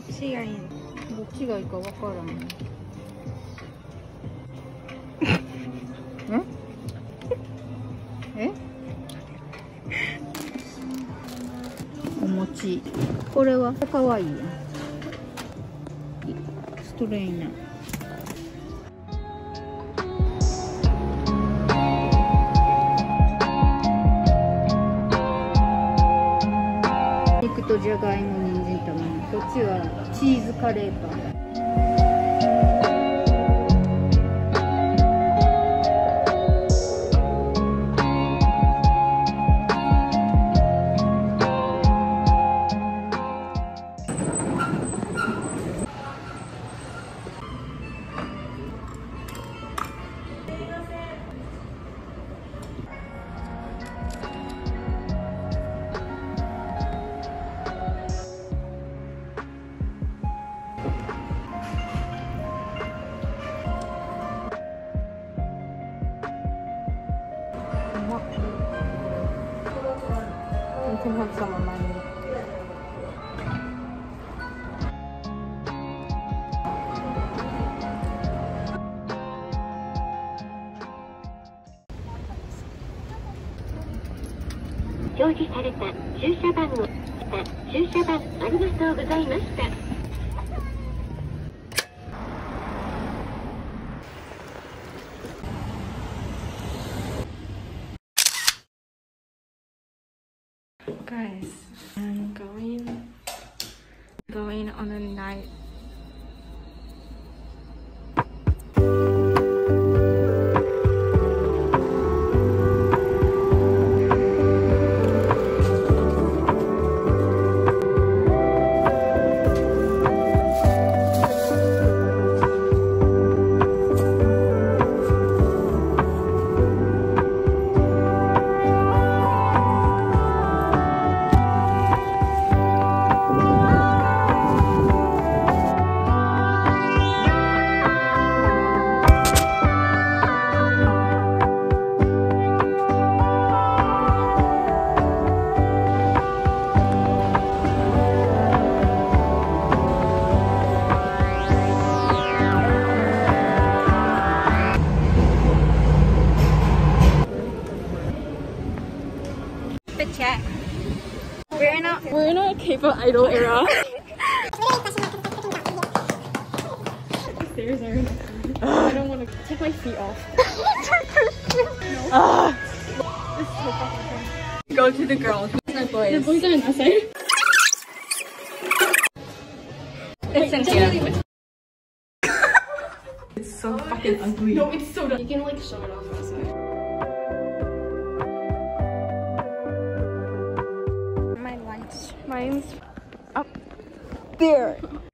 접시가 목지가 있고 먹거라. 응? 에? 오모치. これは可愛い. 스트레이너. 또 자가이모 닌진 타마. こっちは 치즈 카레 파. 表示された駐車番の駐車番ありがとうございました。 Guys, I'm going on a night. We're in a K-pop idol era. Stairs are. I don't want to take my feet off. This is so fucking. Go to the girls. The boys. The boys are in that side. It's It's so fucking ugly. No, it's so dumb. You can like shove it off outside. Mine's up there.